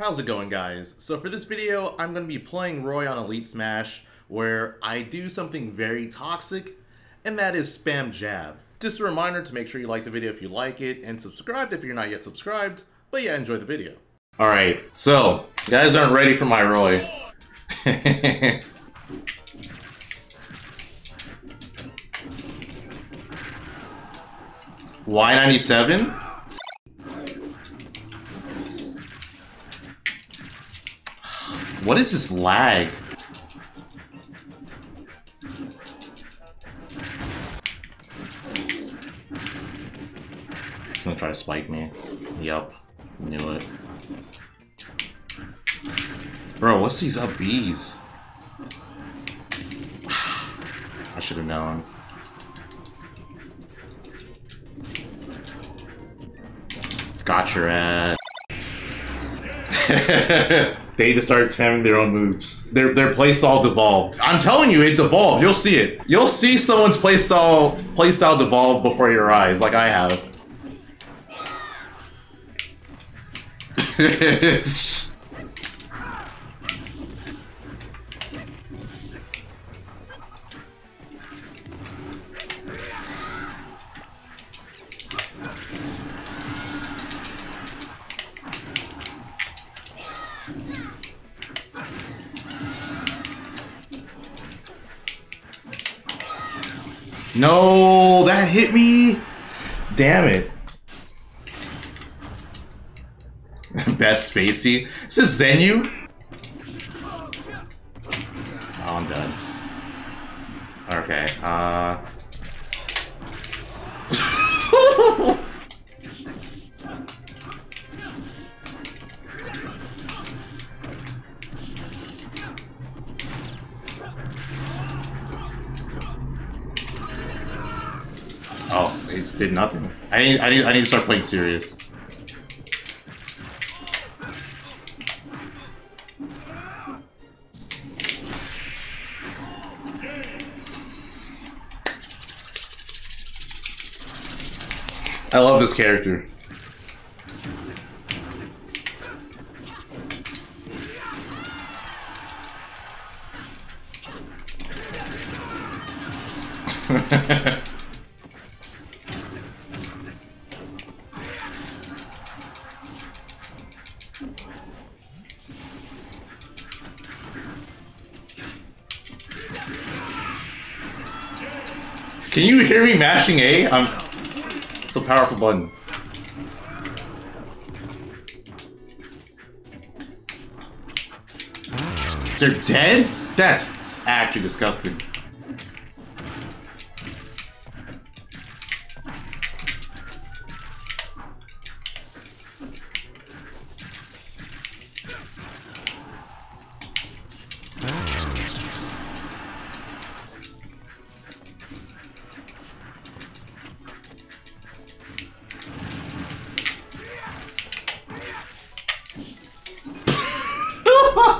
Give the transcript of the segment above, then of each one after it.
How's it going, guys? So for this video, I'm going to be playing Roy on Elite Smash, where I do something very toxic, and that is spam jab. Just a reminder to make sure you like the video if you like it, and subscribed if you're not yet subscribed. But yeah, enjoy the video. Alright, so, you guys aren't ready for my Roy. Y97? What is this lag? He's gonna try to spike me. Yup. Knew it. Bro, what's these up Bs? I should have known. Got your ass. They just start spamming their own moves. Their playstyle devolved. I'm telling you, it devolved. You'll see it. You'll see someone's playstyle devolve before your eyes, like I have. No, that hit me. Damn it. Best Spacey. Is this Zenyu? Oh, I'm done. Okay, Oh, he just did nothing. I need to start playing serious. I love this character. Can you hear me mashing A? It's a powerful button. They're dead? That's actually disgusting.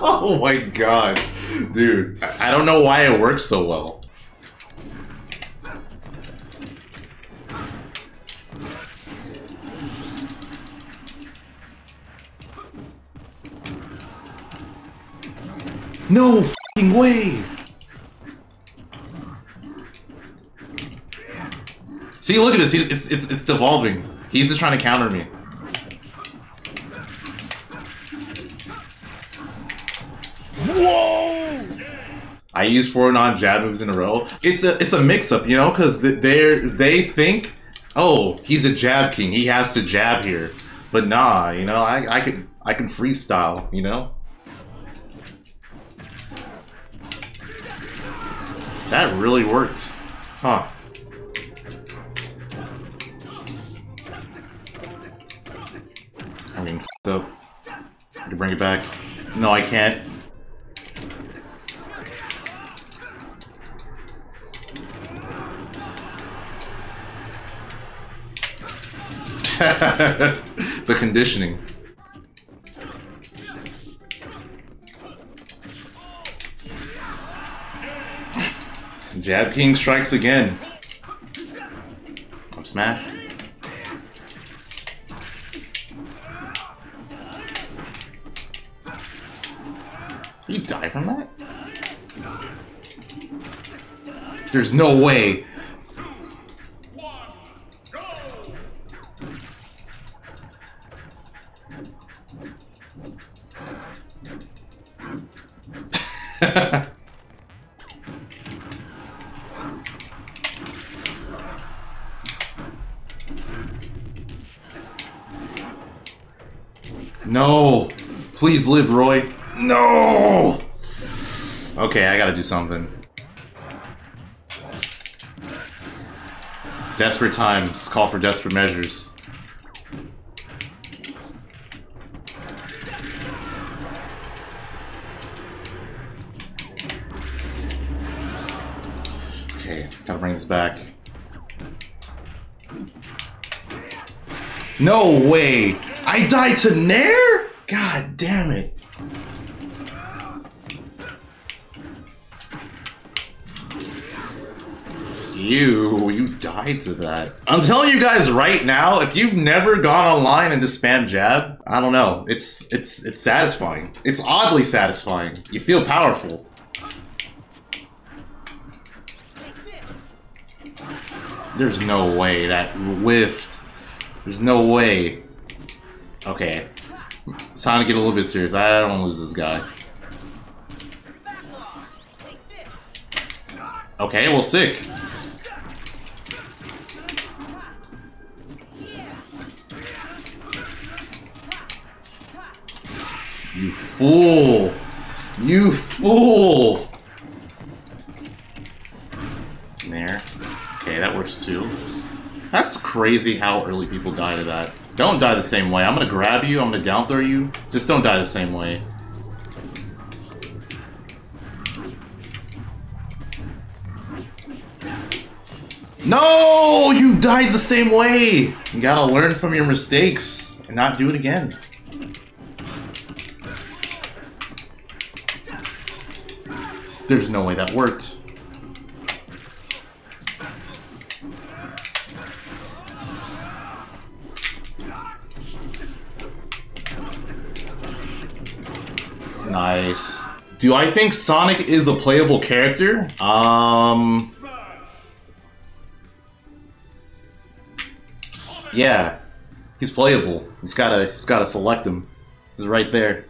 Oh my god, dude. I don't know why it works so well. No fucking way! See, look at this. It's devolving. He's just trying to counter me. Whoa! I use 4 non-jab moves in a row. It's a mix-up, you know, because they think, oh, he's a jab king. He has to jab here, but nah, you know, I can freestyle, you know. That really worked, huh? I mean, so I can bring it back. No, I can't. The conditioning. Jab King strikes again. Up smash. You die from that? There's no way. No! Please live, Roy. No! Okay, I gotta do something. Desperate times call for desperate measures. Okay, gotta bring this back. No way! I died to Nair? God damn it. You died to that. I'm telling you guys right now, if you've never gone online and just spam jab, I don't know. It's satisfying. It's oddly satisfying. You feel powerful. There's no way that whiffed. There's no way. Okay. It's time to get a little bit serious. I don't want to lose this guy. Okay, well, sick. You fool! You fool! There. Okay, that works too. That's crazy how early people die to that. Don't die the same way. I'm gonna grab you, I'm gonna down throw you. Just don't die the same way. No! You died the same way! You gotta learn from your mistakes and not do it again. There's no way that worked. Nice. Do I think Sonic is a playable character? Yeah. He's playable. He's gotta select him. He's right there.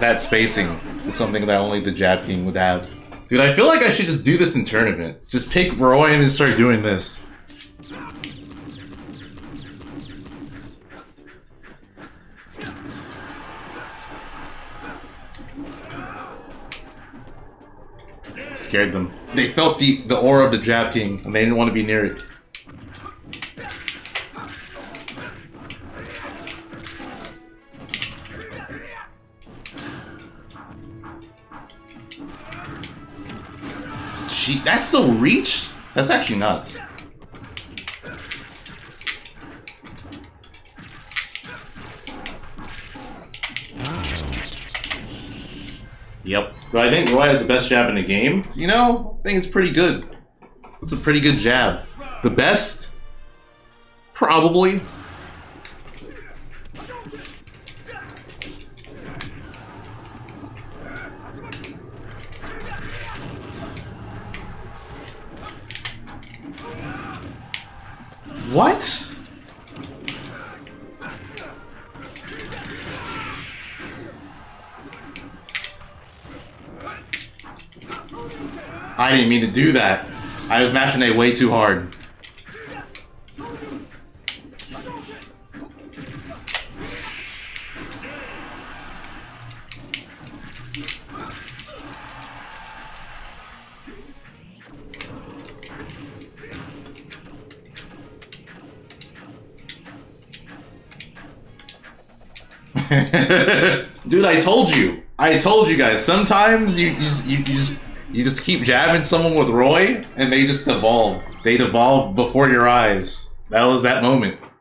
That spacing is something that only the Jab King would have. Dude, I feel like I should just do this in tournament. Just pick Roy and start doing this. Scared them. They felt the aura of the Jab King and they didn't want to be near it. That's still reach? That's actually nuts. Yep. Do I think Roy has the best jab in the game? You know, I think it's pretty good. It's a pretty good jab. The best? Probably. What? I didn't mean to do that. I was mashing A way too hard. Dude, I told you guys. Sometimes you just keep jabbing someone with Roy, and they just devolve. They devolve before your eyes. That was that moment.